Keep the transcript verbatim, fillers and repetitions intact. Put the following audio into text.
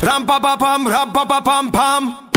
Ram pa pa pam, ram pa pa pam pam.